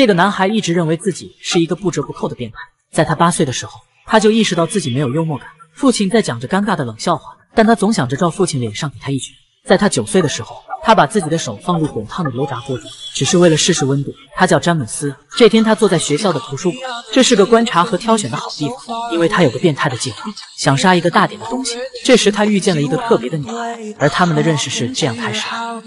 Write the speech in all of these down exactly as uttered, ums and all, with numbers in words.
这个男孩一直认为自己是一个不折不扣的变态。在他八岁的时候，他就意识到自己没有幽默感，父亲在讲着尴尬的冷笑话，但他总想着照父亲脸上给他一拳。在他九岁的时候，他把自己的手放入滚烫的油炸锅中，只是为了试试温度。他叫詹姆斯。这天，他坐在学校的图书馆，这是个观察和挑选的好地方，因为他有个变态的计划，想杀一个大点的东西。这时，他遇见了一个特别的女孩，而他们的认识是这样开始的。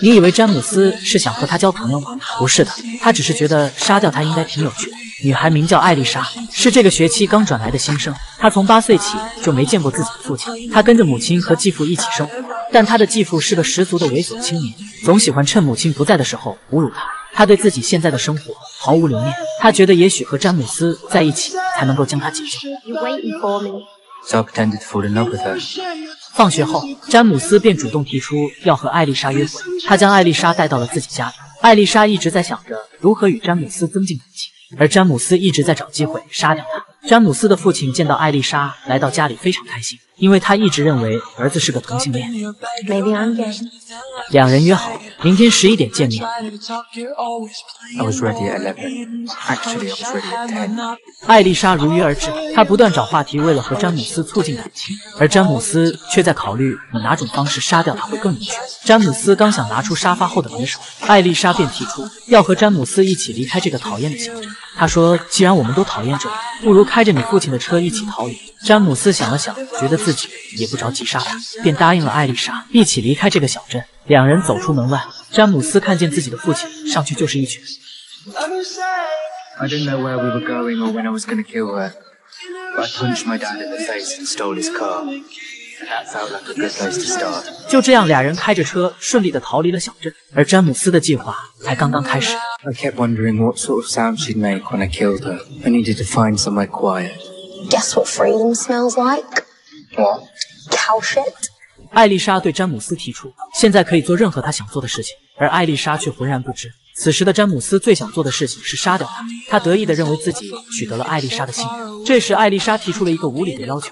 你以为詹姆斯是想和他交朋友吗？不是的，他只是觉得杀掉他应该挺有趣的。女孩名叫艾丽莎，是这个学期刚转来的新生。她从八岁起就没见过自己的父亲，她跟着母亲和继父一起生活，但她的继父是个十足的猥琐青年，总喜欢趁母亲不在的时候侮辱她。她对自己现在的生活毫无留念，她觉得也许和詹姆斯在一起才能够将她解救。You waiting for me? So I pretended to fall in love with her. 放学后，詹姆斯便主动提出要和艾丽莎约会，他将艾丽莎带到了自己家里。艾丽莎一直在想着如何与詹姆斯增进感情，而詹姆斯一直在找机会杀掉她。詹姆斯的父亲见到艾丽莎来到家里非常开心，因为他一直认为儿子是个同性恋。Maybe I'm gay. 两人约好明天十一点见面。I was ready at eleven. Actually, I was ready at ten. 艾丽莎如约而至，她不断找话题，为了和詹姆斯促进感情，而詹姆斯却在考虑以哪种方式杀掉她会更有趣。詹姆斯刚想拿出沙发后的匕首，艾丽莎便提出要和詹姆斯一起离开这个讨厌的小镇。她说：“既然我们都讨厌这里，不如开着你父亲的车一起逃离。”詹姆斯想了想，觉得自己也不着急杀他，便答应了艾丽莎，一起离开这个小镇。 两人走出门外，詹姆斯看见自己的父亲，上去就是一拳。I didn't know where we were going or when I was going to kill her, but I punched my dad in the face and stole his car. That felt like a good place to start. 就这样，俩人开着车顺利的逃离了小镇，而詹姆斯的计划才刚刚开始。I kept wondering what sort of sound she'd make when I killed her. I needed to find somewhere quiet. Guess what freedom smells like? What? Cow shit. 艾丽莎对詹姆斯提出，现在可以做任何他想做的事情，而艾丽莎却浑然不知。此时的詹姆斯最想做的事情是杀掉他，他得意地认为自己取得了艾丽莎的信任。这时，艾丽莎提出了一个无理的要求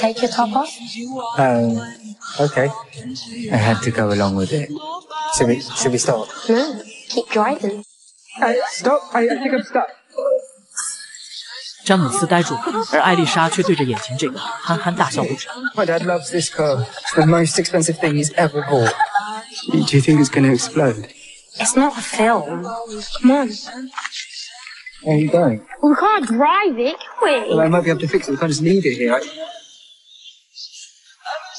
：“Take your top off.” Um, okay. I had to go along with it. Should we, should we stop? No, keep driving. I stop. I think I'm stuck. 詹姆斯呆住了，而艾丽莎却对着眼前这个憨憨大笑不止。My dad loves this car. It's the most expensive thing he's ever bought. Do you think it's going to explode? It's not a film. Come on. Where are you going? We can't drive it, can we? Well, I might be able to fix it. We can't just leave it here.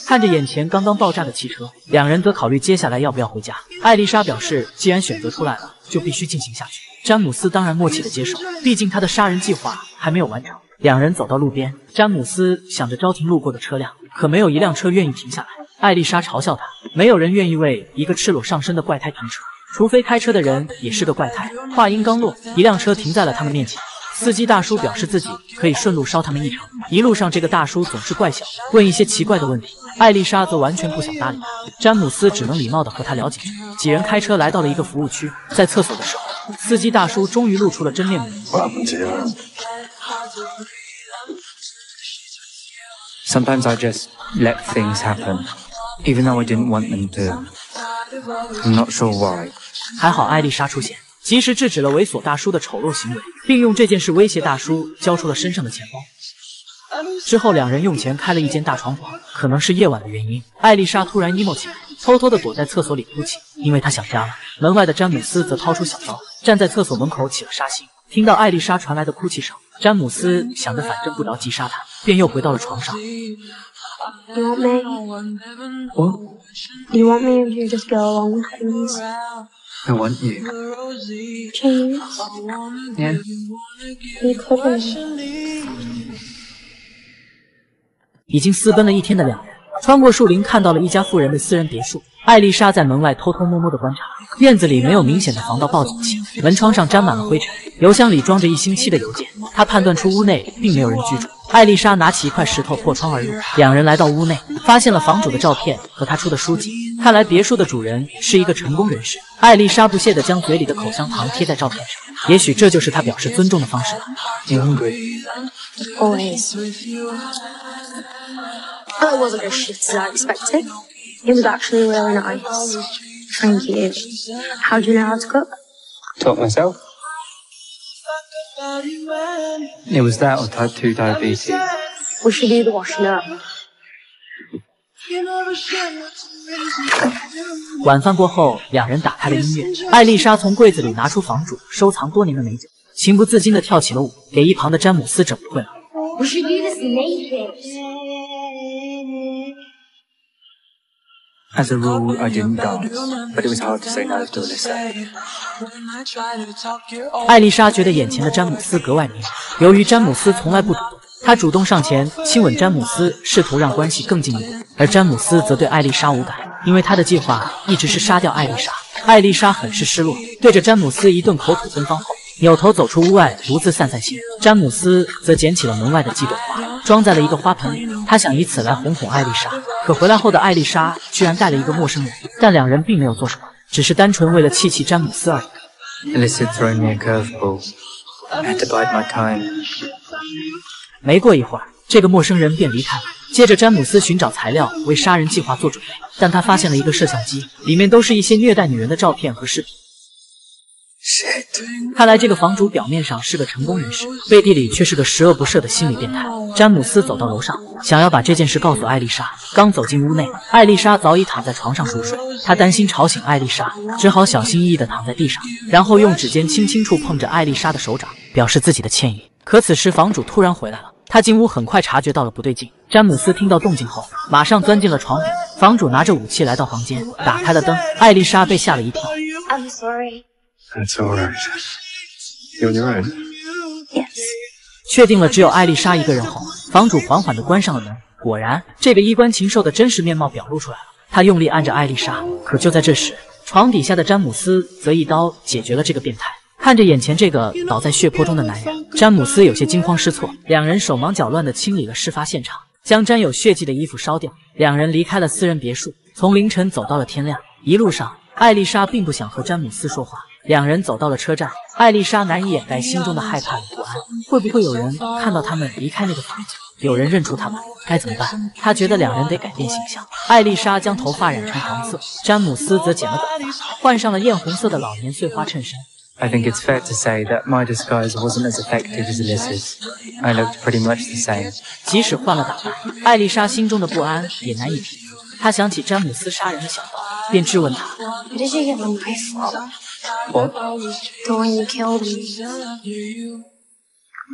看着眼前刚刚爆炸的汽车，两人则考虑接下来要不要回家。艾丽莎表示，既然选择出来了，就必须进行下去。詹姆斯当然默契地接受，毕竟他的杀人计划还没有完成。两人走到路边，詹姆斯想着招停路过的车辆，可没有一辆车愿意停下来。艾丽莎嘲笑他，没有人愿意为一个赤裸上身的怪胎停车，除非开车的人也是个怪胎。话音刚落，一辆车停在了他们面前。 司机大叔表示自己可以顺路捎他们一程。一路上，这个大叔总是怪小，问一些奇怪的问题。艾丽莎则完全不想搭理他。詹姆斯只能礼貌地和他聊几句。几人开车来到了一个服务区，在厕所的时候，司机大叔终于露出了真面目。Sometimes I just let things happen, even though I didn't want them to. I'm not sure why. 还好艾丽莎出现。 及时制止了猥琐大叔的丑陋行为，并用这件事威胁大叔交出了身上的钱包。之后，两人用钱开了一间大床房，可能是夜晚的原因，艾丽莎突然 emo 起来，偷偷地躲在厕所里哭泣，因为她想家了。门外的詹姆斯则掏出小刀，站在厕所门口起了杀心。听到艾丽莎传来的哭泣声，詹姆斯想着反正不着急杀她，便又回到了床上。 You want me? What? You want me if you just go along with things? I want you. James? Yeah? You couldn't. 已经私奔了一天的两人，穿过树林，看到了一家富人的私人别墅。艾丽莎在门外偷偷摸摸的观察，院子里没有明显的防盗报警器，门窗上沾满了灰尘，邮箱里装着一星期的邮件。她判断出屋内并没有人居住。艾丽莎拿起一块石头破窗而入，两人来到屋内，发现了房主的照片和他出的书籍。 看来别墅的主人是一个成功人士。艾丽莎不屑地将嘴里的口香糖贴在照片上，也许这就是她表示尊重的方式吧。You're hungry. Always. That wasn't as shit as I expected. It was actually really nice. Thank you. How do you know how to cook? Taught myself. It was that or type two diabetes. We should do the washing up. 晚饭过后，两人打开了音乐。艾丽莎从柜子里拿出房主收藏多年的美酒，情不自禁地跳起了舞，给一旁的詹姆斯整不会了。 We should do this naked. As a rule, I didn't dance, but it was hard to say no to Alyssa. 艾丽莎觉得眼前的詹姆斯格外迷人。由于詹姆斯从来不主动，她主动上前亲吻詹姆斯，试图让关系更进一步。而詹姆斯则对艾丽莎无感，因为他的计划一直是杀掉艾丽莎。艾丽莎很是失落，对着詹姆斯一顿口吐芬芳后。 扭头走出屋外，独自散散心。詹姆斯则捡起了门外的几朵花，装在了一个花盆里。他想以此来哄哄艾丽莎，可回来后的艾丽莎居然带了一个陌生人。但两人并没有做什么，只是单纯为了气气詹姆斯而已。Alyssa threw me a curveball. I had to bide my time. 没过一会儿，这个陌生人便离开了。接着，詹姆斯寻找材料为杀人计划做准备，但他发现了一个摄像机，里面都是一些虐待女人的照片和视频。 看来这个房主表面上是个成功人士，背地里却是个十恶不赦的心理变态。詹姆斯走到楼上，想要把这件事告诉艾丽莎。刚走进屋内，艾丽莎早已躺在床上熟睡。他担心吵醒艾丽莎，只好小心翼翼地躺在地上，然后用指尖轻轻触碰着艾丽莎的手掌，表示自己的歉意。可此时房主突然回来了，他进屋很快察觉到了不对劲。詹姆斯听到动静后，马上钻进了床底。房主拿着武器来到房间，打开了灯。艾丽莎被吓了一跳。I'm sorry. That's all right. You're on your own. Yes. 确定了只有艾丽莎一个人后，房主缓缓地关上了门。果然，这个衣冠禽兽的真实面貌表露出来了。他用力按着艾丽莎，可就在这时，床底下的詹姆斯则一刀解决了这个变态。看着眼前这个倒在血泊中的男人，詹姆斯有些惊慌失措。两人手忙脚乱地清理了事发现场，将沾有血迹的衣服烧掉。两人离开了私人别墅，从凌晨走到了天亮。一路上，艾丽莎并不想和詹姆斯说话。 两人走到了车站，艾丽莎难以掩盖心中的害怕与不安。会不会有人看到他们离开那个房子？有人认出他们，该怎么办？她觉得两人得改变形象。艾丽莎将头发染成黄色，詹姆斯则剪了短发，换上了艳红色的老年碎花衬衫。I think it's fair to say that my disguise wasn't as effective as Alyssa's. I looked pretty much the same. 即使换了打扮，艾丽莎心中的不安也难以平复。她想起詹姆斯杀人的小刀，便质问他。 What? The one you killed me.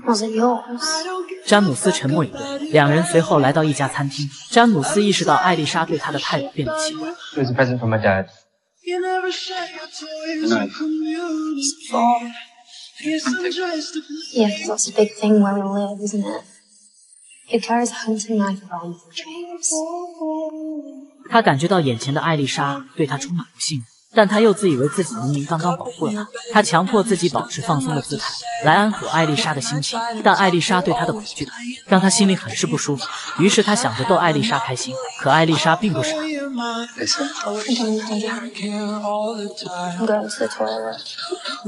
Was it yours? 詹姆斯沉默以对，两人随后来到一家餐厅。詹姆斯意识到艾丽莎对他的态度变得奇怪。It was a present from my dad. No. Yeah, that's a big thing where we live, isn't it? It carries a hunting knife around for dreams. 他感觉到眼前的艾丽莎对他充满不信任。 但他又自以为自己明明刚刚保护了他，他强迫自己保持放松的姿态来安抚艾丽莎的心情，但艾丽莎对他的恐惧感让他心里很是不舒服。于是他想着逗艾丽莎开心，可艾丽莎并不傻。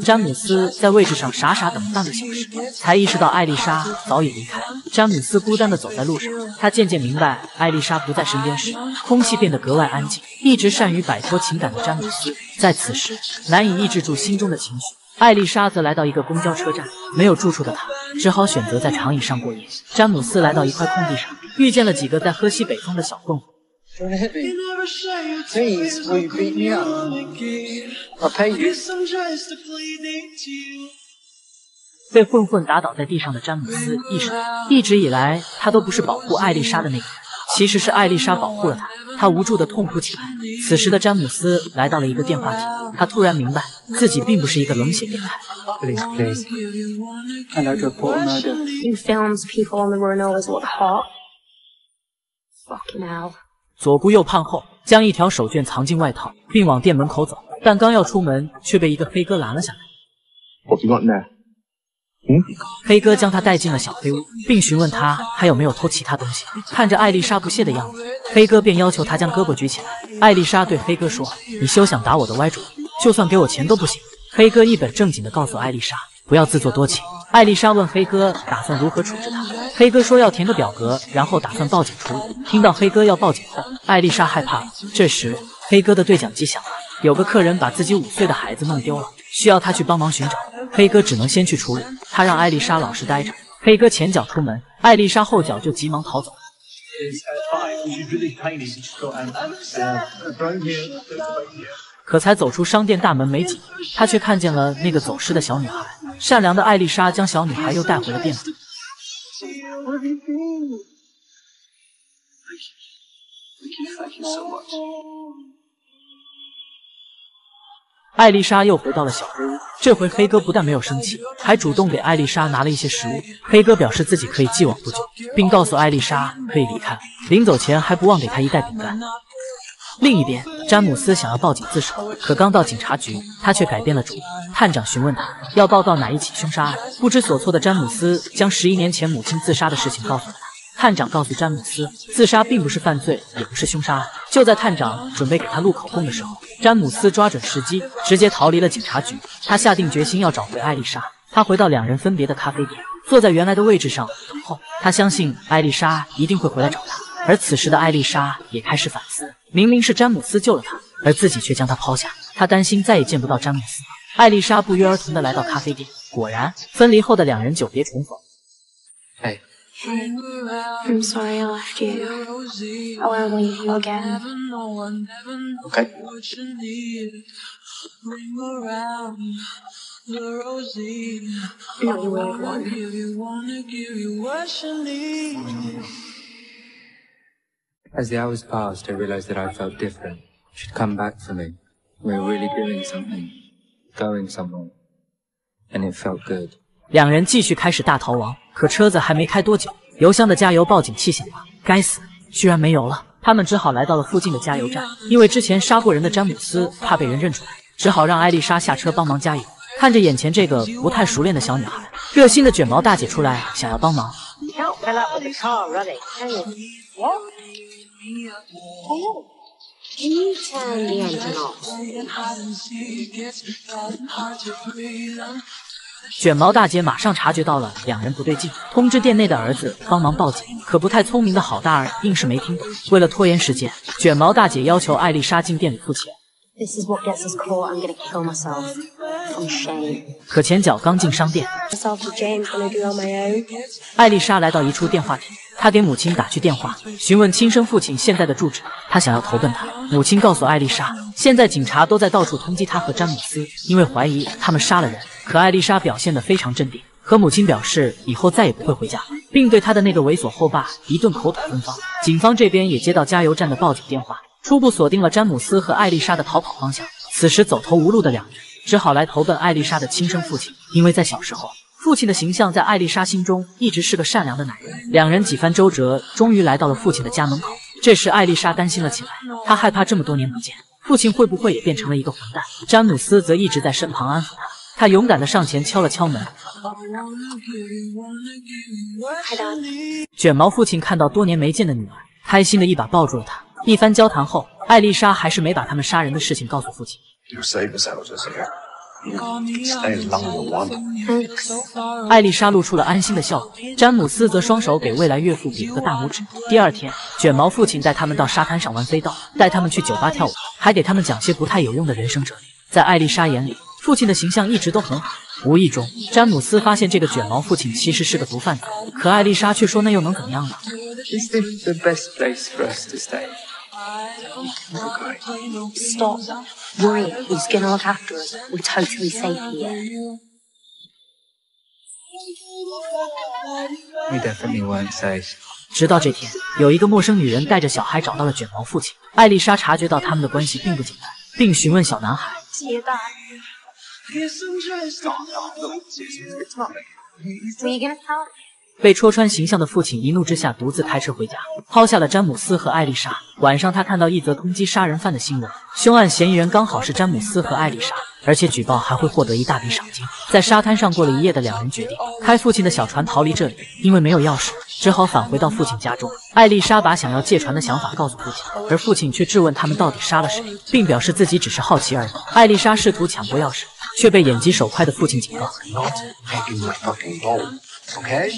詹姆斯在位置上傻傻等半个小时，才意识到艾丽莎早已离开。詹姆斯孤单地走在路上，他渐渐明白艾丽莎不在身边时，空气变得格外安静。一直善于摆脱情感的詹姆斯。 在此时，难以抑制住心中的情绪。艾丽莎则来到一个公交车站，没有住处的她只好选择在长椅上过夜。詹姆斯来到一块空地上，遇见了几个在喝西北风的小混混。被混混打倒在地上的詹姆斯意识到，一直以来他都不是保护艾丽莎的那个人，其实是艾丽莎保护了他。 他无助地痛哭起来。此时的詹姆斯来到了一个电话亭，他突然明白自己并不是一个冷血变态。Please, please. I'd like to report a murder. You filmed people on the Roanoke look hot. Fucking hell. 左顾右盼后，将一条手绢藏进外套，并往店门口走。但刚要出门，却被一个黑哥拦了下来。What you got in there? 嗯，黑哥将他带进了小黑屋，并询问他还有没有偷其他东西。看着艾丽莎不屑的样子，黑哥便要求他将胳膊举起来。艾丽莎对黑哥说：“你休想打我的歪主意，就算给我钱都不行。”黑哥一本正经地告诉艾丽莎不要自作多情。艾丽莎问黑哥打算如何处置他，黑哥说要填个表格，然后打算报警处理。听到黑哥要报警后，艾丽莎害怕了。这时，黑哥的对讲机响了，有个客人把自己五岁的孩子弄丢了，需要他去帮忙寻找。黑哥只能先去处理，他让艾丽莎老实待着。黑哥前脚出门，艾丽莎后脚就急忙逃走。 可才走出商店大门没几步，他却看见了那个走失的小女孩。善良的艾丽莎将小女孩又带回了店里。艾丽莎又回到了小黑屋，这回黑哥不但没有生气，还主动给艾丽莎拿了一些食物。黑哥表示自己可以既往不咎，并告诉艾丽莎可以离开，临走前还不忘给她一袋饼干。 另一边，詹姆斯想要报警自首，可刚到警察局，他却改变了主意。探长询问他要报告哪一起凶杀案，不知所措的詹姆斯将十一年前母亲自杀的事情告诉了他。探长告诉詹姆斯，自杀并不是犯罪，也不是凶杀案。就在探长准备给他录口供的时候，詹姆斯抓准时机，直接逃离了警察局。他下定决心要找回艾丽莎。他回到两人分别的咖啡店，坐在原来的位置上等候。他相信艾丽莎一定会回来找他。 而此时的艾丽莎也开始反思，明明是詹姆斯救了她，而自己却将她抛下。她担心再也见不到詹姆斯。艾丽莎不约而同地来到咖啡店，果然，分离后的两人久别重逢。哎 ，Hey, I'm sorry I left you. I won't leave you again. Okay. No, you won't want. As the hours passed, I realized that I felt different. She'd come back for me. We were really doing something, going somewhere, and it felt good. 两人继续开始大逃亡，可车子还没开多久，油箱的加油报警器响了。该死，居然没油了！他们只好来到了附近的加油站，因为之前杀过人的詹姆斯怕被人认出来，只好让艾丽莎下车帮忙加油。看着眼前这个不太熟练的小女孩，热心的卷毛大姐出来想要帮忙。 Oh, you turn the engine off. 卷毛大姐马上察觉到了两人不对劲，通知店内的儿子帮忙报警。可不太聪明的好大儿硬是没听懂。为了拖延时间，卷毛大姐要求艾丽莎进店里付钱。This is what gets us caught. I'm gonna kill myself from shame. 可前脚刚进商店，艾丽莎来到一处电话亭。 他给母亲打去电话，询问亲生父亲现在的住址，他想要投奔他。母亲告诉艾丽莎，现在警察都在到处通缉他和詹姆斯，因为怀疑他们杀了人。可艾丽莎表现得非常镇定，和母亲表示以后再也不会回家，并对他的那个猥琐后爸一顿口吐芬芳。警方这边也接到加油站的报警电话，初步锁定了詹姆斯和艾丽莎的逃跑方向。此时走投无路的两人只好来投奔艾丽莎的亲生父亲，因为在小时候。 父亲的形象在艾丽莎心中一直是个善良的男人。两人几番周折，终于来到了父亲的家门口。这时，艾丽莎担心了起来，她害怕这么多年不见，父亲会不会也变成了一个混蛋？詹姆斯则一直在身旁安抚她。他勇敢地上前敲了敲门。卷毛父亲看到多年没见的女儿，开心地一把抱住了她。一番交谈后，艾丽莎还是没把他们杀人的事情告诉父亲。 艾丽莎露出了安心的笑容，詹姆斯则双手给未来岳父比了个大拇指。第二天，卷毛父亲带他们到沙滩上玩飞刀，带他们去酒吧跳舞，还给他们讲些不太有用的人生哲理。在艾丽莎眼里，父亲的形象一直都很好。无意中，詹姆斯发现这个卷毛父亲其实是个毒贩子，可艾丽莎却说那又能怎么样呢？ Stop worrying. He's gonna look after us. We're totally safe here. We definitely weren't safe. 直到这天，有一个陌生女人带着小孩找到了卷毛父亲。艾丽莎察觉到他们的关系并不简单，并询问小男孩。 被戳穿形象的父亲一怒之下独自开车回家，抛下了詹姆斯和艾丽莎。晚上，他看到一则通缉杀人犯的新闻，凶案嫌疑人刚好是詹姆斯和艾丽莎，而且举报还会获得一大笔赏金。在沙滩上过了一夜的两人决定开父亲的小船逃离这里，因为没有钥匙，只好返回到父亲家中。艾丽莎把想要借船的想法告诉父亲，而父亲却质问他们到底杀了谁，并表示自己只是好奇而已。艾丽莎试图抢过钥匙，却被眼疾手快的父亲警告。OK。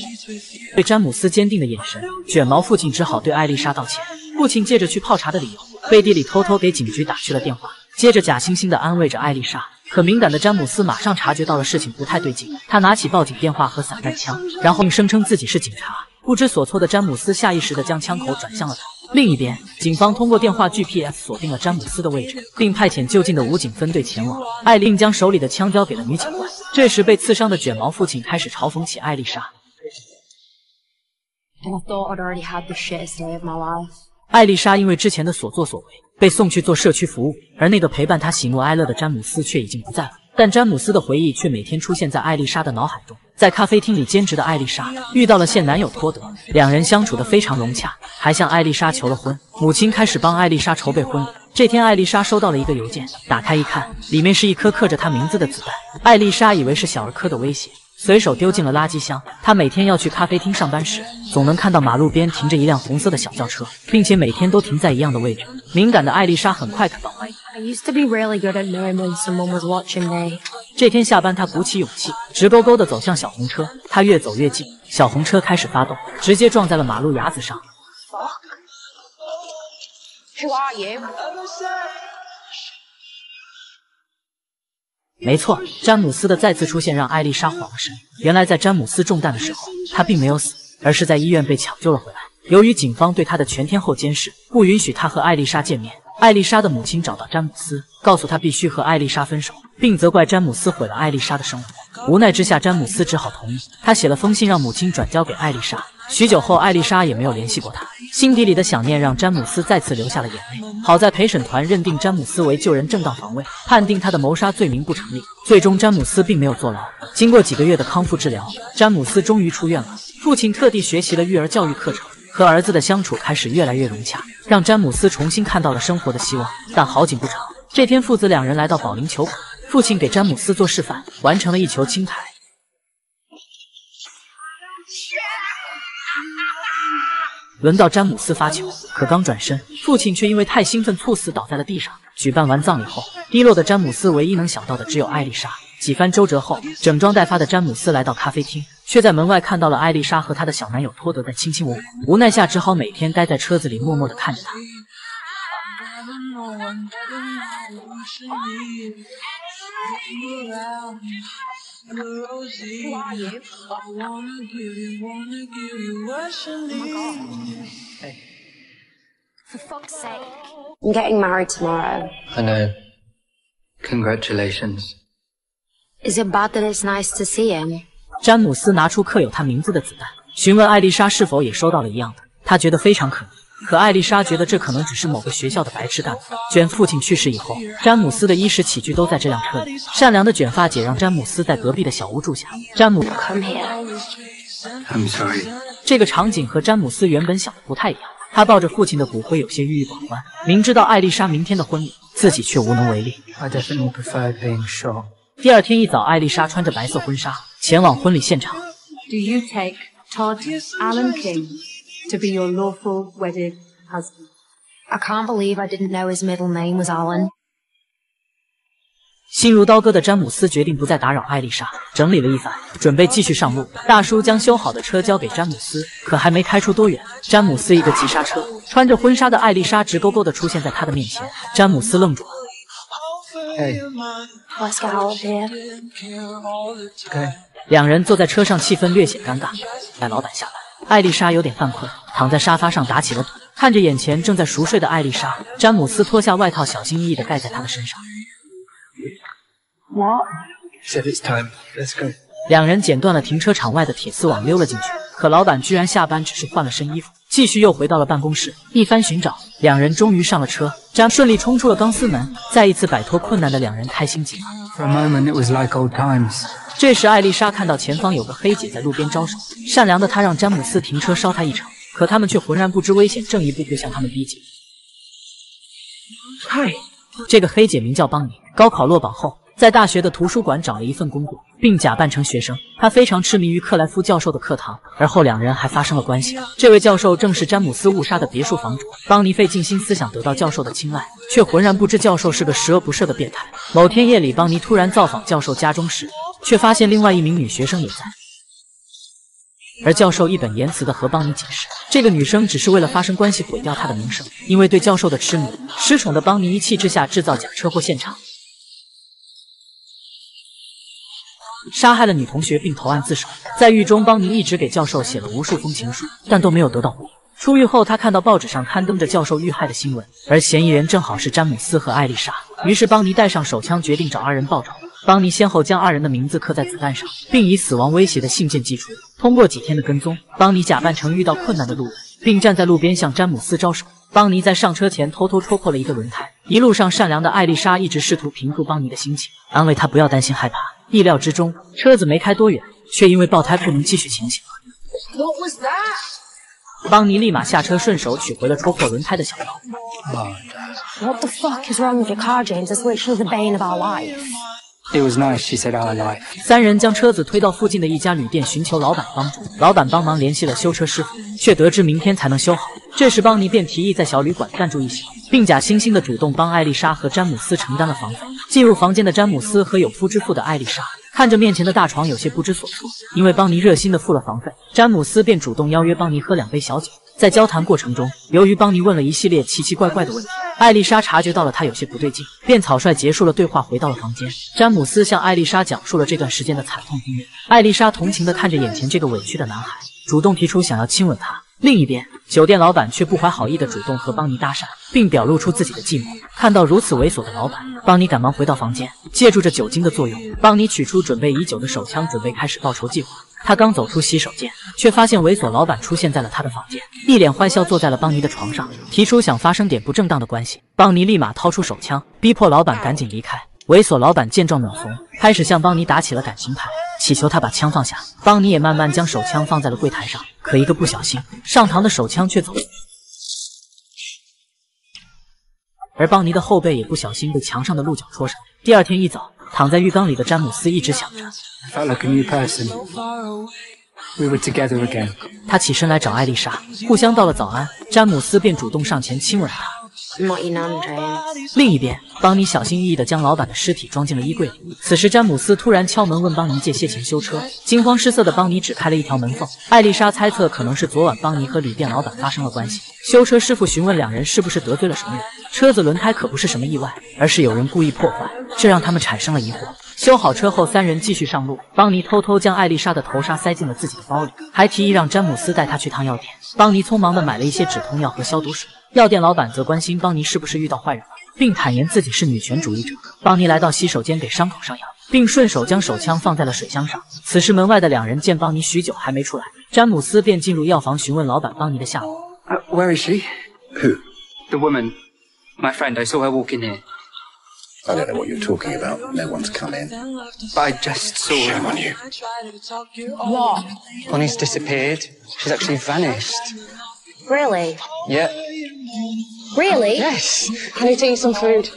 对詹姆斯坚定的眼神，卷毛父亲只好对艾丽莎道歉。父亲借着去泡茶的理由，背地里偷偷给警局打去了电话。接着假惺惺地安慰着艾丽莎。可敏感的詹姆斯马上察觉到了事情不太对劲，他拿起报警电话和散弹枪，然后并声称自己是警察。不知所措的詹姆斯下意识地将枪口转向了他。 另一边，警方通过电话 G P S 锁定了詹姆斯的位置，并派遣就近的武警分队前往。艾丽将手里的枪交给了女警官。这时，被刺伤的卷毛父亲开始嘲讽起艾丽莎。艾丽莎因为之前的所作所为被送去做社区服务，而那个陪伴她喜怒哀乐的詹姆斯却已经不在了。 但詹姆斯的回忆却每天出现在艾丽莎的脑海中。在咖啡厅里兼职的艾丽莎遇到了现男友托德，两人相处得非常融洽，还向艾丽莎求了婚。母亲开始帮艾丽莎筹备婚礼。这天，艾丽莎收到了一个邮件，打开一看，里面是一颗刻着她名字的子弹。艾丽莎以为是小儿科的威胁，随手丢进了垃圾箱。她每天要去咖啡厅上班时，总能看到马路边停着一辆红色的小轿车，并且每天都停在一样的位置。敏感的艾丽莎很快感到怀疑。 I used to be really good at knowing when someone was watching me. 这天下班，他鼓起勇气，直勾勾地走向小红车。他越走越近，小红车开始发动，直接撞在了马路牙子上。Fuck. Who are you? 没错，詹姆斯的再次出现让艾丽莎恍了神。原来在詹姆斯中弹的时候，他并没有死，而是在医院被抢救了回来。由于警方对他的全天候监视，不允许他和艾丽莎见面。 艾丽莎的母亲找到詹姆斯，告诉他必须和艾丽莎分手，并责怪詹姆斯毁了艾丽莎的生活。无奈之下，詹姆斯只好同意。他写了封信让母亲转交给艾丽莎。许久后，艾丽莎也没有联系过他，心底里的想念让詹姆斯再次流下了眼泪。好在陪审团认定詹姆斯为救人正当防卫，判定他的谋杀罪名不成立。最终，詹姆斯并没有坐牢。经过几个月的康复治疗，詹姆斯终于出院了。父亲特地学习了育儿教育课程。 和儿子的相处开始越来越融洽，让詹姆斯重新看到了生活的希望。但好景不长，这天父子两人来到保龄球馆，父亲给詹姆斯做示范，完成了一球清台。轮到詹姆斯发球，可刚转身，父亲却因为太兴奋猝死倒在了地上。举办完葬礼后，低落的詹姆斯唯一能想到的只有艾丽莎。几番周折后，整装待发的詹姆斯来到咖啡厅。 却在门外看到了艾丽莎和她的小男友托德在卿卿我我，无奈下只好每天待在车子里，默默地看着他。For fuck's sake, I'm getting married tomorrow. I know. Congratulations. Is it bad that it's nice to see him? 詹姆斯拿出刻有他名字的子弹，询问艾丽莎是否也收到了一样的。他觉得非常可疑，可艾丽莎觉得这可能只是某个学校的白痴干部。卷父亲去世以后，詹姆斯的衣食起居都在这辆车里。善良的卷发姐让詹姆斯在隔壁的小屋住下。詹姆 ，Come here. I'm sorry. 这个场景和詹姆斯原本想的不太一样。他抱着父亲的骨灰，有些郁郁寡欢。明知道艾丽莎明天的婚礼，自己却无能为力。I definitely prefer being shot. 第二天一早，艾丽莎穿着白色婚纱前往婚礼现场。Do you take Todd Alan King to be your lawful wedded husband? I can't believe I didn't know his middle name was Alan. 心如刀割的詹姆斯决定不再打扰艾丽莎，整理了一番，准备继续上路。大叔将修好的车交给詹姆斯，可还没开出多远，詹姆斯一个急刹车，穿着婚纱的艾丽莎直勾勾地出现在他的面前。詹姆斯愣住了。 Hey. Let's get out of here. Okay. 两人坐在车上，气氛略显尴尬。待老板下班，艾丽莎有点犯困，躺在沙发上打起了盹。看着眼前正在熟睡的艾丽莎，詹姆斯脱下外套，小心翼翼地盖在她的身上。What? Said it's time. Let's go. 两人剪断了停车场外的铁丝网，溜了进去。可老板居然下班只是换了身衣服，继续又回到了办公室。一番寻找，两人终于上了车。 詹顺利冲出了钢丝门，再一次摆脱困难的两人开心极了。For a moment, it was like old times. 这时，艾丽莎看到前方有个黑姐在路边招手，善良的她让詹姆斯停车捎她一程，可他们却浑然不知危险正一步步向他们逼近。嗨，这个黑姐名叫邦尼，高考落榜后，在大学的图书馆找了一份工作，并假扮成学生。她非常痴迷于克莱夫教授的课堂，而后两人还发生了关系。这位教授正是詹姆斯误杀的别墅房主。 邦尼费尽心思想得到教授的青睐，却浑然不知教授是个十恶不赦的变态。某天夜里，邦尼突然造访教授家中时，却发现另外一名女学生也在。而教授义本言辞的和邦尼解释，这个女生只是为了发生关系毁掉他的名声，因为对教授的痴迷，失宠的邦尼一气之下制造假车祸现场，杀害了女同学并投案自首。在狱中，邦尼一直给教授写了无数封情书，但都没有得到回应。出狱后，他看到报纸上刊登着教授遇害的新闻，而嫌疑人正好是詹姆斯和艾丽莎，于是邦尼带上手枪，决定找二人报仇。 邦尼先后将二人的名字刻在子弹上，并以死亡威胁的信件寄出。通过几天的跟踪，邦尼假扮成遇到困难的路人，并站在路边向詹姆斯招手。邦尼在上车前偷偷戳破了一个轮胎。一路上，善良的艾丽莎一直试图平复邦尼的心情，安慰他不要担心害怕。意料之中，车子没开多远，却因为爆胎不能继续前行。What was that? 邦尼立马下车，顺手取回了戳破轮胎的小刀。What the fuck is wrong with your car, James? This witch is the bane of our life. It was nice, she said our life. 三人将车子推到附近的一家旅店，寻求老板帮助。老板帮忙联系了修车师傅，却得知明天才能修好。这时，邦尼便提议在小旅馆暂住一宿，并假惺惺的主动帮艾丽莎和詹姆斯承担了房费。进入房间的詹姆斯和有夫之妇的艾丽莎看着面前的大床，有些不知所措。因为邦尼热心的付了房费，詹姆斯便主动邀约邦尼喝两杯小酒。在交谈过程中，由于邦尼问了一系列奇奇怪怪的问题。 艾丽莎察觉到了他有些不对劲，便草率结束了对话，回到了房间。詹姆斯向艾丽莎讲述了这段时间的惨痛经历。艾丽莎同情地看着眼前这个委屈的男孩，主动提出想要亲吻他。另一边，酒店老板却不怀好意地主动和邦尼搭讪，并表露出自己的寂寞。看到如此猥琐的老板，邦尼赶忙回到房间，借助着酒精的作用，邦尼取出准备已久的手枪，准备开始报仇计划。 他刚走出洗手间，却发现猥琐老板出现在了他的房间，一脸坏笑坐在了邦尼的床上，提出想发生点不正当的关系。邦尼立马掏出手枪，逼迫老板赶紧离开。猥琐老板见状脸红，开始向邦尼打起了感情牌，祈求他把枪放下。邦尼也慢慢将手枪放在了柜台上，可一个不小心，上膛的手枪却走了，而邦尼的后背也不小心被墙上的鹿角戳伤。第二天一早。 躺在浴缸里的詹姆斯一直想着，他起身来找艾丽莎，互相道了早安，詹姆斯便主动上前亲吻她。另一边，邦尼小心翼翼地将老板的尸体装进了衣柜里。此时，詹姆斯突然敲门问邦尼借些钱修车，惊慌失色的邦尼只开了一条门缝。艾丽莎猜测可能是昨晚邦尼和旅店老板发生了关系。修车师傅询问两人是不是得罪了什么人，车子轮胎可不是什么意外，而是有人故意破坏。 这让他们产生了疑惑。修好车后，三人继续上路。邦尼偷偷将艾丽莎的头纱塞进了自己的包里，还提议让詹姆斯带她去趟药店。邦尼匆忙地买了一些止痛药和消毒水。药店老板则关心邦尼是不是遇到坏人了，并坦言自己是女权主义者。邦尼来到洗手间给伤口上药，并顺手将手枪放在了水箱上。此时门外的两人见邦尼许久还没出来，詹姆斯便进入药房询问老板邦尼的下落。Uh, where is she? Who? The woman. My friend. I saw her walk in here. I don't know what you're talking about. No one's come in. I just saw him on you. What? Bonnie's disappeared. She's actually vanished. Really? Yeah. Really? Yes. Can you take some food?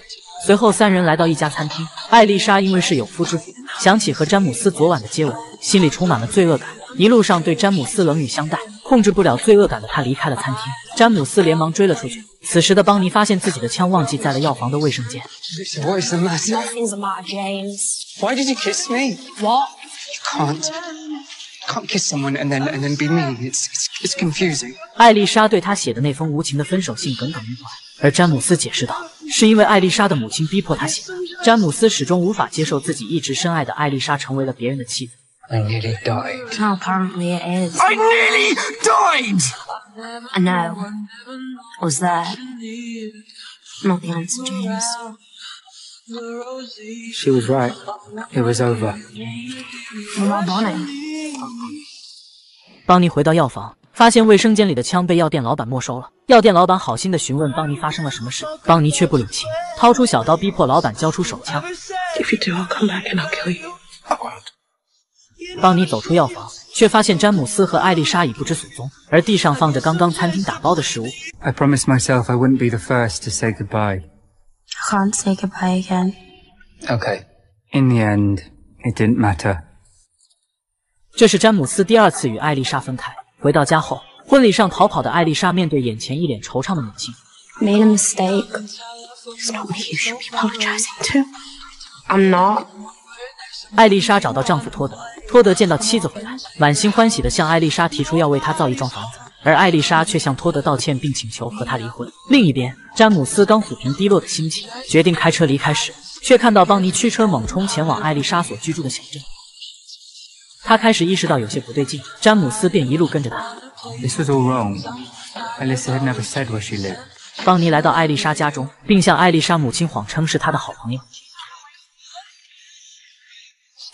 随后，三人来到一家餐厅。艾丽莎因为是有夫之妇，想起和詹姆斯昨晚的接吻，心里充满了罪恶感，一路上对詹姆斯冷语相待。控制不了罪恶感的她离开了餐厅，詹姆斯连忙追了出去。 此时的邦尼发现自己的枪忘记在了药房的卫生间。What is the matter? Nothing's the matter, James. Why did you kiss me? What? You can't, can't kiss someone and then and then be mean. It's it's it's confusing. 艾丽莎对他写的那封无情的分手信耿耿于怀，而詹姆斯解释道，是因为艾丽莎的母亲逼迫他写的。詹姆斯始终无法接受自己一直深爱的艾丽莎成为了别人的妻子。I nearly died. Apparently it is. I nearly died. I know. I was there. Not the answer, James. She was right. It was over. What about Bonnie? 邦尼回到药房，发现卫生间里的枪被药店老板没收了。药店老板好心的询问邦尼发生了什么事，邦尼却不领情，掏出小刀逼迫老板交出手枪。If you do, I'll come back and I'll kill you. I won't. 邦尼走出药房，却发现詹姆斯和艾丽莎已不知所踪，而地上放着刚刚餐厅打包的食物。I promised myself I wouldn't be the first to say goodbye. I can't say goodbye again. Okay. In the end, it didn't matter. 这是詹姆斯第二次与艾丽莎分开。回到家后，婚礼上逃跑的艾丽莎面对眼前一脸惆怅的母亲。Made a mistake. It's not me you should be apologizing to. I'm not. 艾丽莎找到丈夫托德。托德见到妻子回来，满心欢喜地向艾丽莎提出要为她造一幢房子，而艾丽莎却向托德道歉并请求和他离婚。另一边，詹姆斯刚抚平低落的心情，决定开车离开时，却看到邦尼驱车猛冲前往艾丽莎所居住的小镇。他开始意识到有些不对劲，詹姆斯便一路跟着他。This was all wrong. Alice had never said where she lived. 邦尼来到艾丽莎家中，并向艾丽莎母亲谎称是她的好朋友。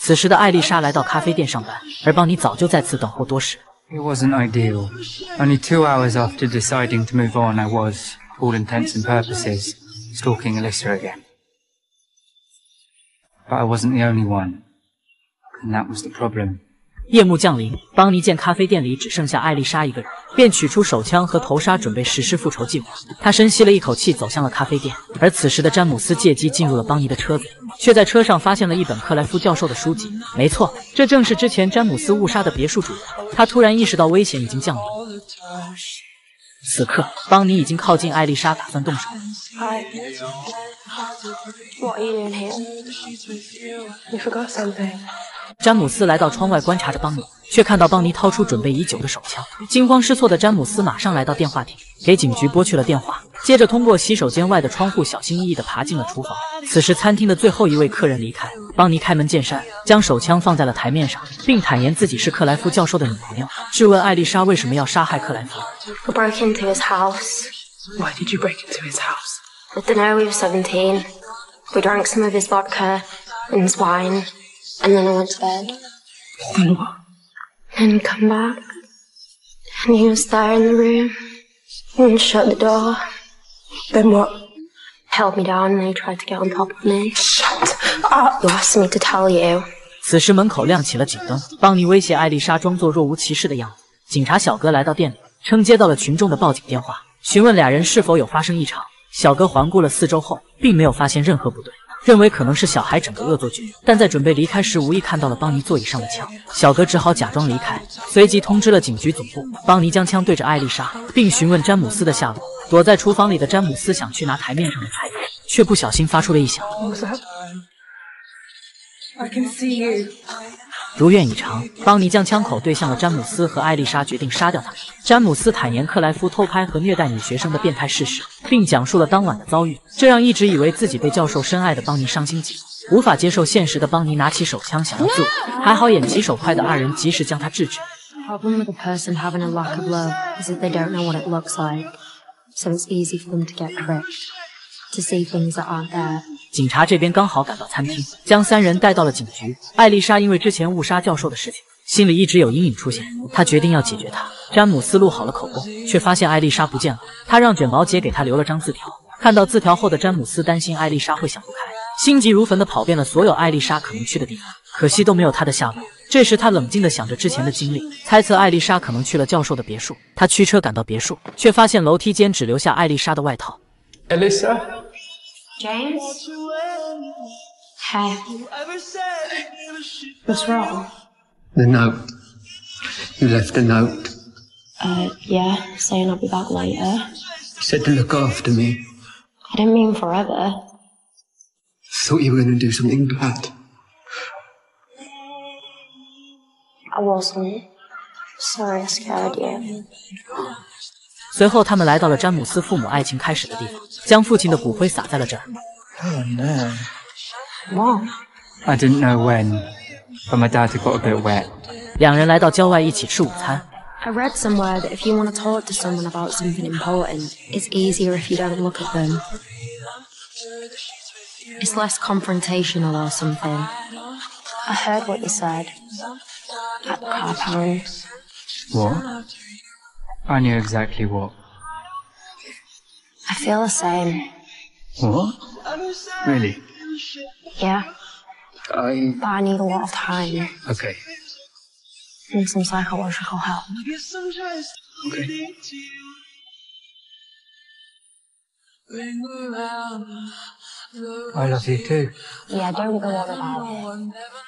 此时的艾丽莎来到咖啡店上班，而邦尼早就在此等候多时。It wasn't ideal. Only two hours after deciding to move on, I was, to all intents and purposes, stalking Alyssa again. But I wasn't the only one, and that was the problem. 夜幕降临，邦尼见咖啡店里只剩下艾丽莎一个人，便取出手枪和头纱，准备实施复仇计划。他深吸了一口气，走向了咖啡店。而此时的詹姆斯借机进入了邦尼的车子，却在车上发现了一本克莱夫教授的书籍。没错，这正是之前詹姆斯误杀的别墅主人。他突然意识到危险已经降临。此刻，邦尼已经靠近艾丽莎，打算动手。Hi. What are you doing here? You forgot something. 詹姆斯来到窗外观察着邦尼，却看到邦尼掏出准备已久的手枪。惊慌失措的詹姆斯马上来到电话亭，给警局拨去了电话，接着通过洗手间外的窗户小心翼翼地爬进了厨房。此时餐厅的最后一位客人离开，邦尼开门见山，将手枪放在了台面上，并坦言自己是克莱夫教授的女朋友，质问艾丽莎为什么要杀害克莱夫。We broke into his house. Why did you break into his house? I don't know. We were seventeen. We drank some of his vodka and his wine. And then I went to bed. Then what? Then come back. And he was there in the room. And shut the door. Then what? Held me down and he tried to get on top of me. Shut up! You asked me to tell you. 此时门口亮起了警灯，邦尼威胁艾丽莎装作若无其事的样子。警察小哥来到店里，称接到了群众的报警电话，询问俩人是否有发生异常。小哥环顾了四周后，并没有发现任何不对。认为可能是小孩整个恶作剧，但在准备离开时无意看到了邦尼座椅上的枪，小哥只好假装离开，随即通知了警局总部。邦尼将枪对着艾丽莎，并询问詹姆斯的下落。躲在厨房里的詹姆斯想去拿台面上的菜，却不小心发出了异响。如愿以偿，邦尼将枪口对向了詹姆斯和艾丽莎，决定杀掉他们。詹姆斯坦言克莱夫偷拍和虐待女学生的变态事实，并讲述了当晚的遭遇，这让一直以为自己被教授深爱的邦尼伤心极了。无法接受现实的邦尼拿起手枪想要自刎，还好眼疾手快的二人及时将他制止。警察这边刚好赶到餐厅，将三人带到了警局。艾丽莎因为之前误杀教授的事情，心里一直有阴影出现，她决定要解决他。詹姆斯录好了口供，却发现艾丽莎不见了。他让卷毛姐给他留了张字条，看到字条后的詹姆斯担心艾丽莎会想不开，心急如焚地跑遍了所有艾丽莎可能去的地方，可惜都没有她的下落。这时他冷静地想着之前的经历，猜测艾丽莎可能去了教授的别墅。他驱车赶到别墅，却发现楼梯间只留下艾丽莎的外套。Alyssa?James? Hey. What's wrong? The note. You left a note. Uh, yeah, saying I'll be back later. You said to look after me. I didn't mean forever. I thought you were going to do something bad. I wasn't. Sorry I scared you. 随后，他们来到了詹姆斯父母爱情开始的地方，将父亲的骨灰撒在了这儿。Oh no! Mom, I didn't know when, but my dad got a bit wet. 两人来到郊外一起吃午餐。I read somewhere that if you want to talk to someone about something important, it's easier if you don't look at them. It's less confrontational or something. I heard what you said at the car park. What? I knew exactly what. I feel the same. What? Really? Yeah. I... But I need a lot of time. Okay. Need some psychological help. Okay. I love you too. Yeah, don't go on about it.